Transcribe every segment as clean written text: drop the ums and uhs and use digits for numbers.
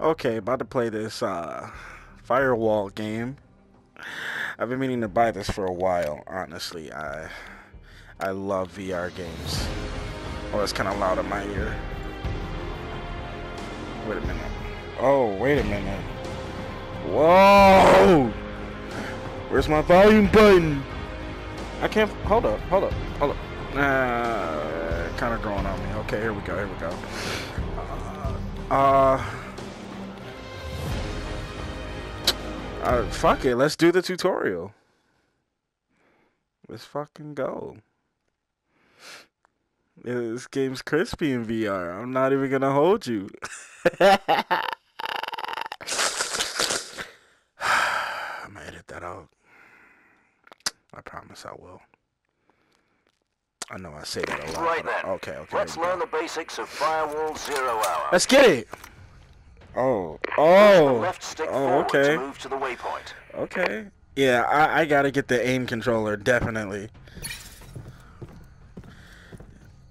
Okay, about to play this firewall game. I've been meaning to buy this for a while, honestly. I love VR games. Oh, that's kind of loud in my ear. Wait a minute. Oh, wait a minute. Whoa! Where's my volume button? I can't. Hold up. Kind of growing on me. Okay, here we go. Fuck it. Let's do the tutorial. Let's fucking go. This game's crispy in VR. I'm not even gonna hold you. I'm gonna edit that out. I promise I will. I know I say that a lot. Right then. Okay. Let's learn the basics of Firewall Zero Hour. Let's get it. Oh. Left stick forward to move to the waypoint. Okay. Yeah, I gotta get the aim controller definitely.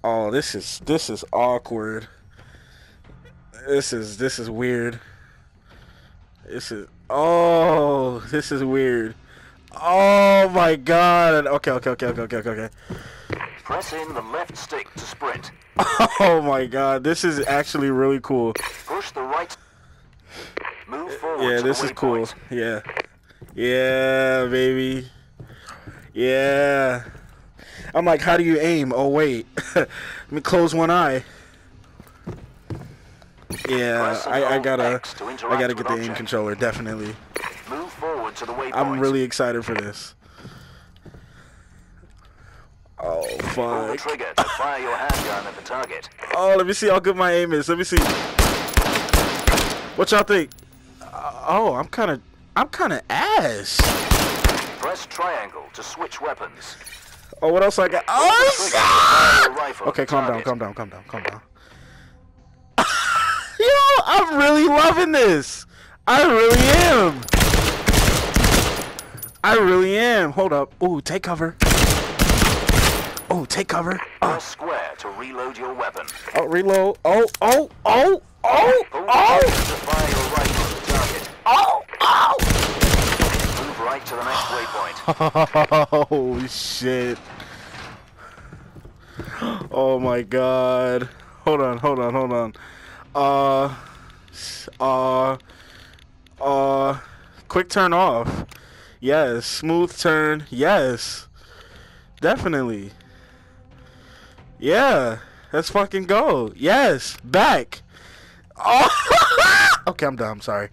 Oh, this is awkward. This is weird. This is weird. Oh my god. Okay. Press in the left stick to sprint. Oh my god, this is actually really cool. Push the right. Move forward. Yeah, this is cool. Yeah. Yeah, baby. Yeah. I'm like, how do you aim? Oh wait. Let me close one eye. Yeah, I gotta get the aim controller, definitely. Move forward to the waypoint. I'm really excited for this. Oh fuck. Pull the trigger to fire your handgun at the target. Oh, let me see how good my aim is. Let me see. What y'all think? Oh, I'm kind of ass. Press triangle to switch weapons. Oh, what else I got? Oh, okay, calm down. Yo, I'm really loving this. I really am. Hold up. Ooh, take cover. Press square to reload your weapon. Oh, reload. Oh. To fire your rifle at the target. Oh. Move right to the next waypoint. Oh shit. Oh my god. Hold on. Quick turn off. Yes. Smooth turn. Yes. Definitely. Yeah. Let's fucking go. Yes. Back. Oh. Okay, I'm done. I'm sorry.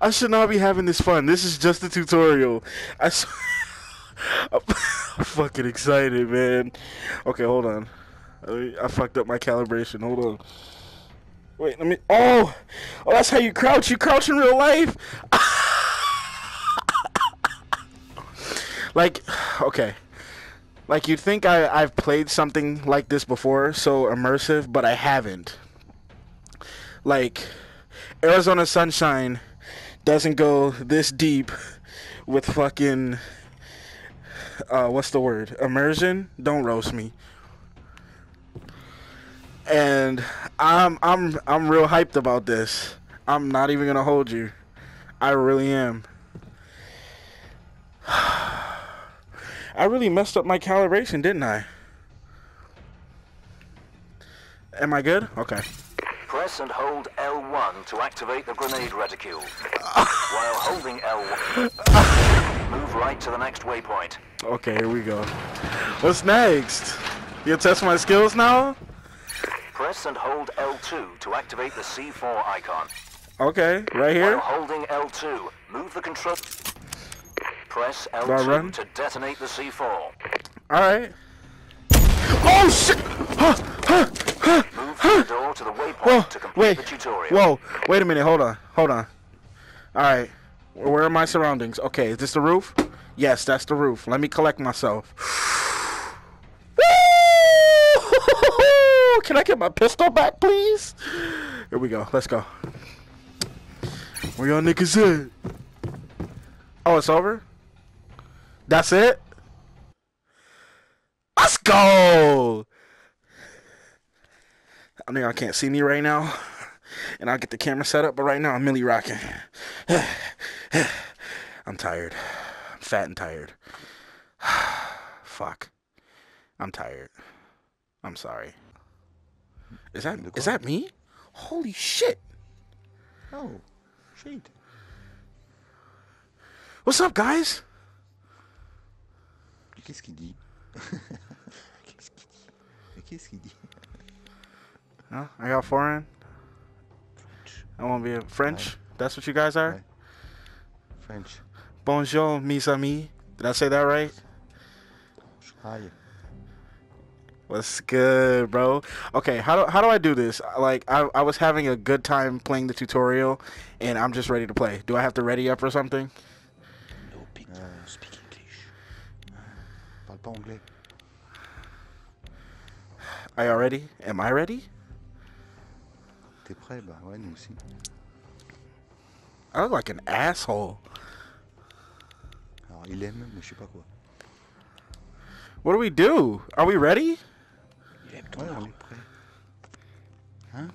I should not be having this fun. This is just a tutorial. I'm fucking excited, man. Okay, hold on. I fucked up my calibration. Hold on. Wait, let me. Oh, that's how you crouch. You crouch in real life. Like, okay. Like, you'd think I've played something like this before, so immersive, but I haven't. Like, Arizona Sunshine doesn't go this deep with fucking. What's the word? Immersion? Don't roast me. And I'm real hyped about this. I'm not even gonna hold you. I really am. I really messed up my calibration, didn't I? Am I good? Okay. Press and hold L1 to activate the grenade reticule. While holding L1, move right to the next waypoint. Okay, here we go. What's next? You'll test my skills now? Press and hold L2 to activate the C4 icon. Okay, right here. While holding L2, move the control. Press L2 to detonate the C4. All right. Oh shit! Move the door to the waypoint to complete the tutorial. Whoa! Wait a minute. Hold on. All right. Where are my surroundings? Okay, is this the roof? Yes, that's the roof. Let me collect myself. Woo! Can I get my pistol back, please? Here we go. Let's go. Where y'all niggas at? Oh, it's over? That's it? Let's go! I know y'all can't see me right now, and I'll get the camera set up, but right now I'm really rocking. I'm tired. I'm fat and tired. Fuck. I'm tired. I'm sorry. Is that me? Holy shit! Oh, shit. What's up, guys? Qu'est-ce qu'il dit? Qu'est-ce qu'il dit? Huh? I got foreign. I want to be a French. Right. That's what you guys are? Right. French. Bonjour, mes amis. Did I say that right? Hi. What's good, bro? Okay, how do I do this? Like, I was having a good time playing the tutorial, and I'm just ready to play. Do I have to ready up or something? No, speak English. Parle pas anglais. Are y'all ready? Am I ready? T'es prêt? Bah ouais, nous aussi. I look like an asshole. Alors, il aime, mais je sais pas quoi. What do we do? Are we ready? Il aime ton ouais, on est prêt. Hein?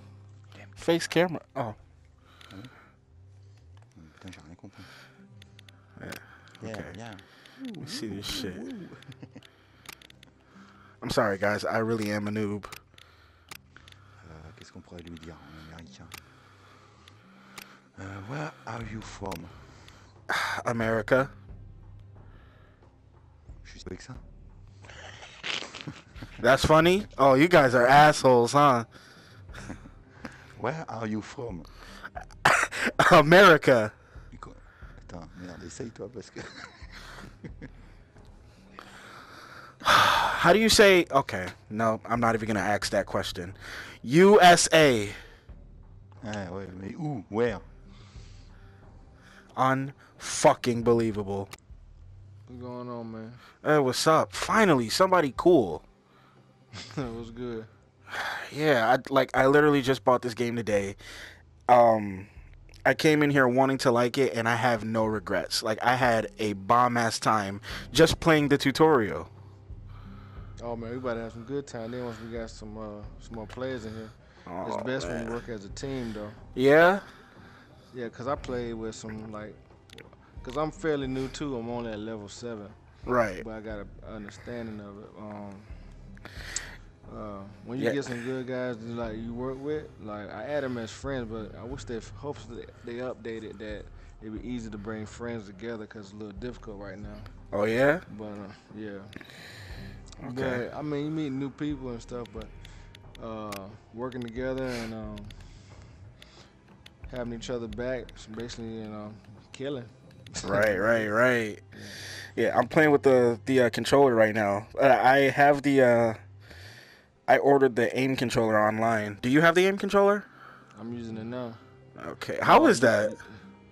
Il aime ton face camera. Oh. Oh. Putain, j'ai rien compris. Yeah. Okay. Yeah. Let me see this shit. I'm sorry, guys. I really am a noob. Qu'est-ce qu'on pourrait lui dire en américain? Where are you from? America. Je suis avec ça. That's funny? Oh, you guys are assholes, huh? Where are you from? America. Attends, merde, essaye toi parce que. How do you say... Okay, no, I'm not even going to ask that question. USA. Ah, ouais, mais où? Where? Unfucking believable. What's going on, man? Hey, what's up? Finally, somebody cool. That was good. Yeah, I literally just bought this game today. I came in here wanting to like it, and I have no regrets. Like, I had a bomb-ass time just playing the tutorial. Oh man, we about to have some good time. Then once we got some more players in here, oh, it's best man. When you work as a team, though. Yeah. Yeah, cause I played with some cause I'm fairly new too. I'm only at level 7. Right. But I got an understanding of it. When you get some good guys that, you work with, I add them as friends, but I wish hopefully they updated that. It'd be easy to bring friends together, cause it's a little difficult right now. Oh yeah. But yeah. Okay. But, I mean, you meet new people and stuff, but working together and having each other back, basically, killing. Right. Yeah, I'm playing with the controller right now. I have the I ordered the aim controller online. Do you have the aim controller? I'm using it now. Okay. How is that?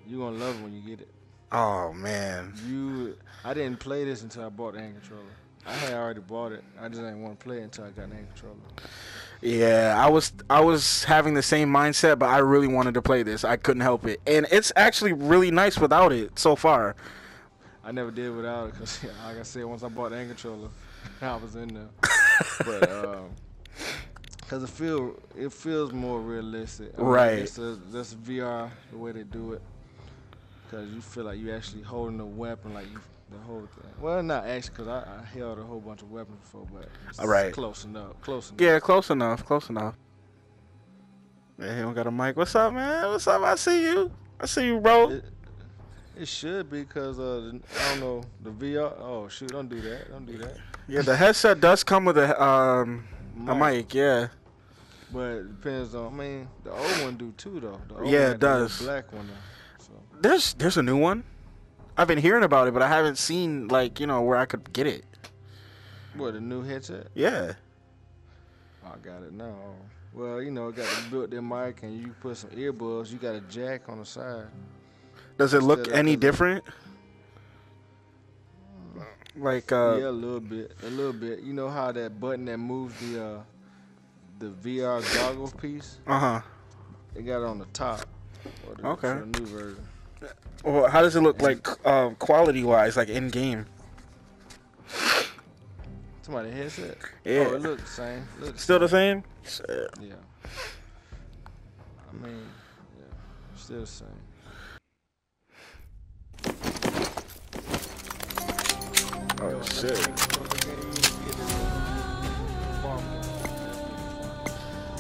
You're gonna love it when you get it. Oh man. I didn't play this until I bought the aim controller. I had already bought it. I just didn't want to play it until I got an aim controller. Yeah, I was having the same mindset, but I really wanted to play this. I couldn't help it, and it's actually really nice without it so far. I never did without it because, like I said, once I bought the aim controller, I was in there. But because it feels more realistic. Right. That's VR the way they do it, because you feel like you actually holding a weapon, the whole thing. Well, not actually, because I held a whole bunch of weapons before, but it's close enough. Yeah, close enough. Man, he don't got a mic. What's up, man? What's up? I see you, bro. It should be because, I don't know, the VR. Oh, shoot, don't do that. Yeah, the headset does come with a mic, yeah. But it depends on, the old one do too, though. The old one, it does. The black one, though. So. There's a new one. I've been hearing about it, but I haven't seen, where I could get it. What, a new headset? Yeah. Oh, I got it now. Well, it got the built-in mic, and you put some earbuds. You got a jack on the side. Does it look any different? Yeah, a little bit. You know how that button that moves the VR goggles piece? Uh-huh. They got it on the top. Okay. The new version. Well, how does it look quality-wise, in-game? Somebody headset? Yeah. Oh, it looks the same. Still the same? Yeah. I mean, yeah. Still the same. Oh, shit.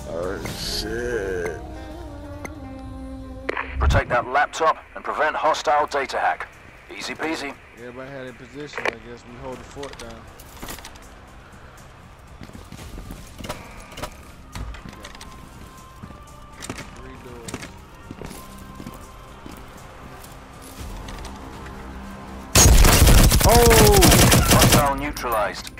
Oh, shit. Protect that laptop and prevent hostile data hack. Easy peasy. Everybody had a position, I guess. We hold the fort down. Neutralized.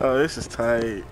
Oh, this is tight.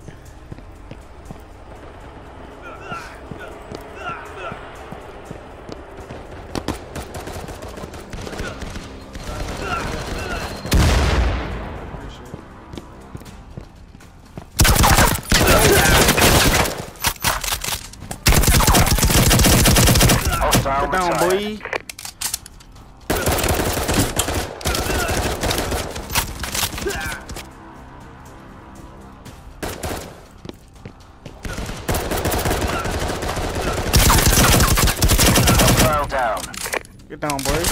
Get down, boy. Get down, boy.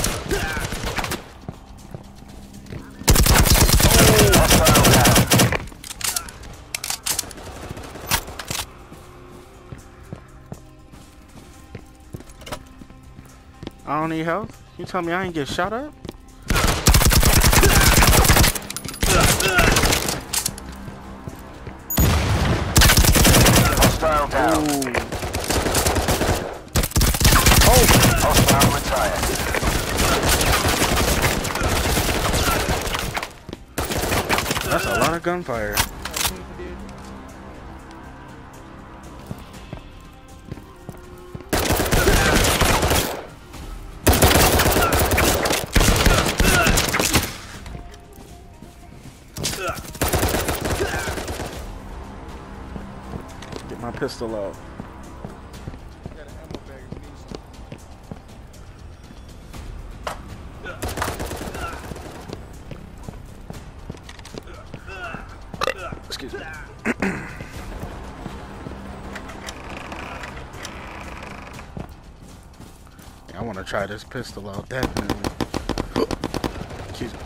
I don't need help. You tell me I ain't get shot up? Hostile down. Ooh. Oh! Hostile retired. That's a lot of gunfire. Pistol out. Excuse me. I want to try this pistol out, definitely. Excuse me.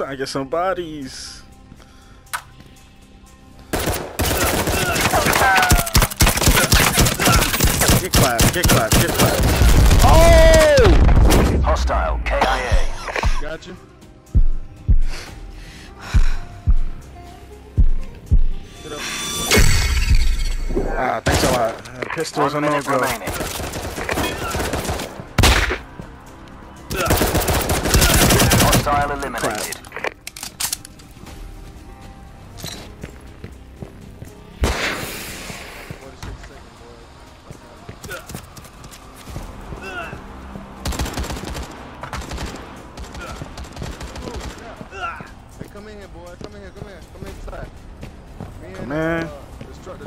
I get some bodies. Get clapped, get clapped, get clapped. Oh! Hostile KIA. Gotcha. Get up. Ah, thanks a lot. Pistols are no go. Hostile eliminated. Clap.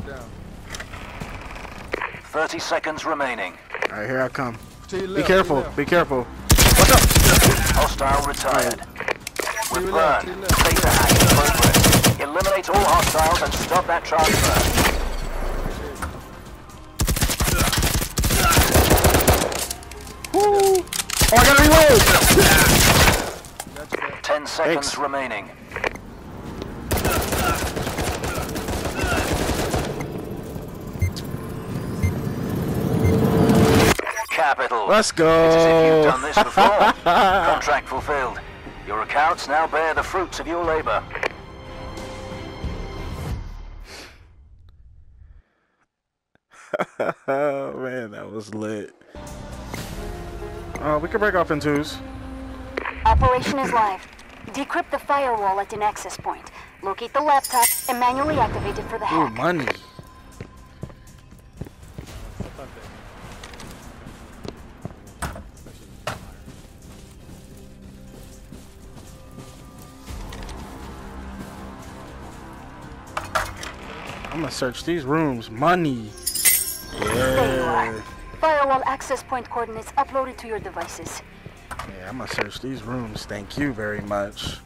Down. 30 seconds remaining. All right, here I come. Be careful, be careful. Watch out! Hostile retired. with burn. Take the hack in progress. Eliminate all hostiles and stop that transfer. Woo! Oh, I gotta reload! 10 seconds remaining. Capital. Let's go. It's as if you've done this before. Contract fulfilled. Your accounts now bear the fruits of your labor. Oh man, that was lit. We can break off in twos. Operation is live. Decrypt the firewall at an access point. Locate the laptop and manually activate it for the hack. Ooh, money. I'm gonna search these rooms. Money. Yeah. Firewall access point coordinates uploaded to your devices. Yeah, I'm gonna search these rooms. Thank you very much.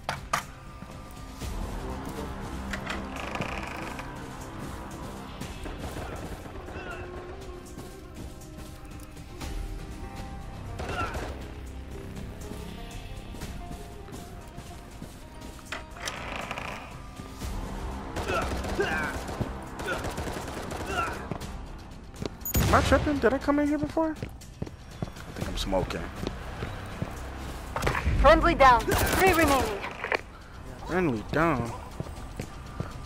Am I tripping? Did I come in here before? I think I'm smoking. Friendly down. 3 remaining. Friendly down.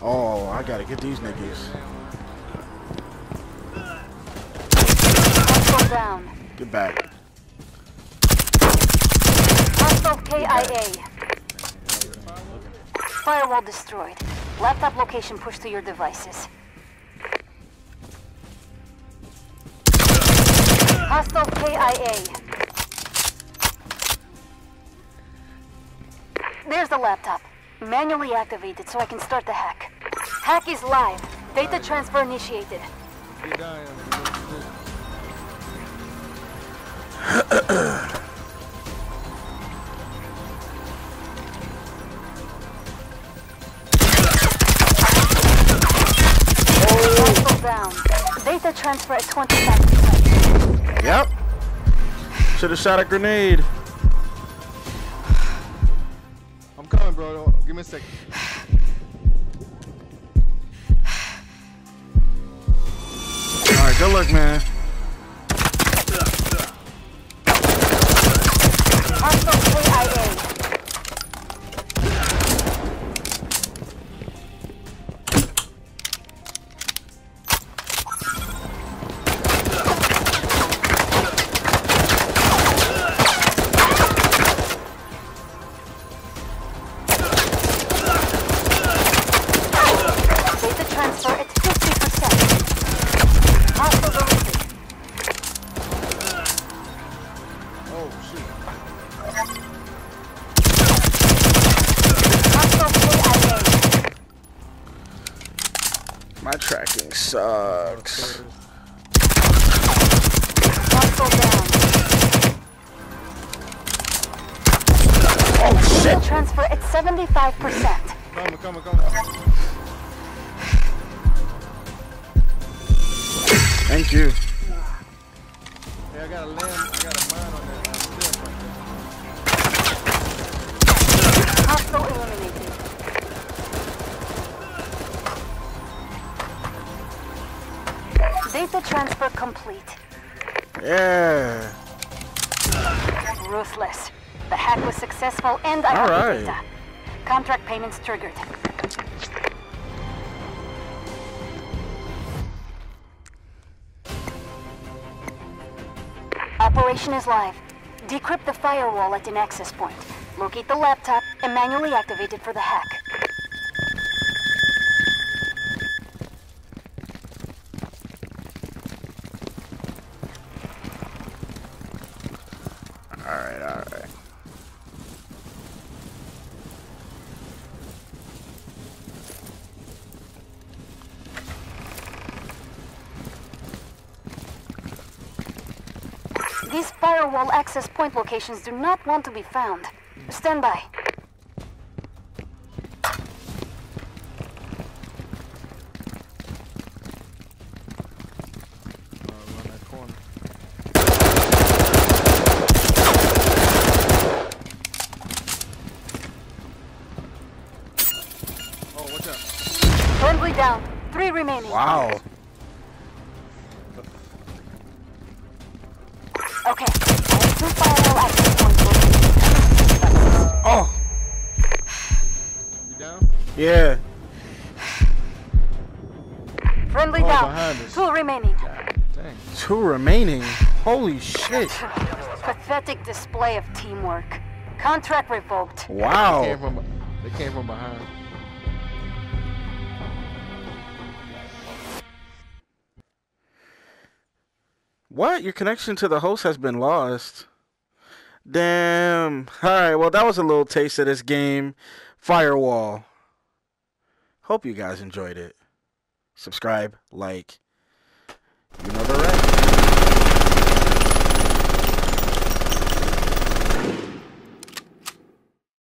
Oh, I gotta get these niggas. Hostile down. Get back. Hostile KIA. Firewall destroyed. Laptop location pushed to your devices. Hostile KIA. There's the laptop. Manually activated so I can start the hack. Hack is live. Data transfer initiated. Hostile down. Data transfer at 20 seconds. Yep. Should have shot a grenade. I'm coming, bro. Give me a second. All right, good luck, man. My tracking sucks. Oh shit! Transfer at 75%. Come on. Thank you. Hey, I got a land. I got a mine on that. Hostile eliminated. Data transfer complete. Yeah. Ruthless. The hack was successful and I got the data. Contract payments triggered. Operation is live. Decrypt the firewall at an access point. Locate the laptop and manually activate it for the hack. All right. These firewall access point locations do not want to be found. Stand by. Enemy down. 3 remaining. Wow. Okay. 2 firewall access points. Oh. You down? Yeah. Friendly down. 2 remaining. God, dang. 2 remaining. Holy shit. Pathetic display of teamwork. Contract revoked. Wow. They came from behind. What? Your connection to the host has been lost. Damn. All right. Well, that was a little taste of this game, Firewall. Hope you guys enjoyed it. Subscribe, like, you know the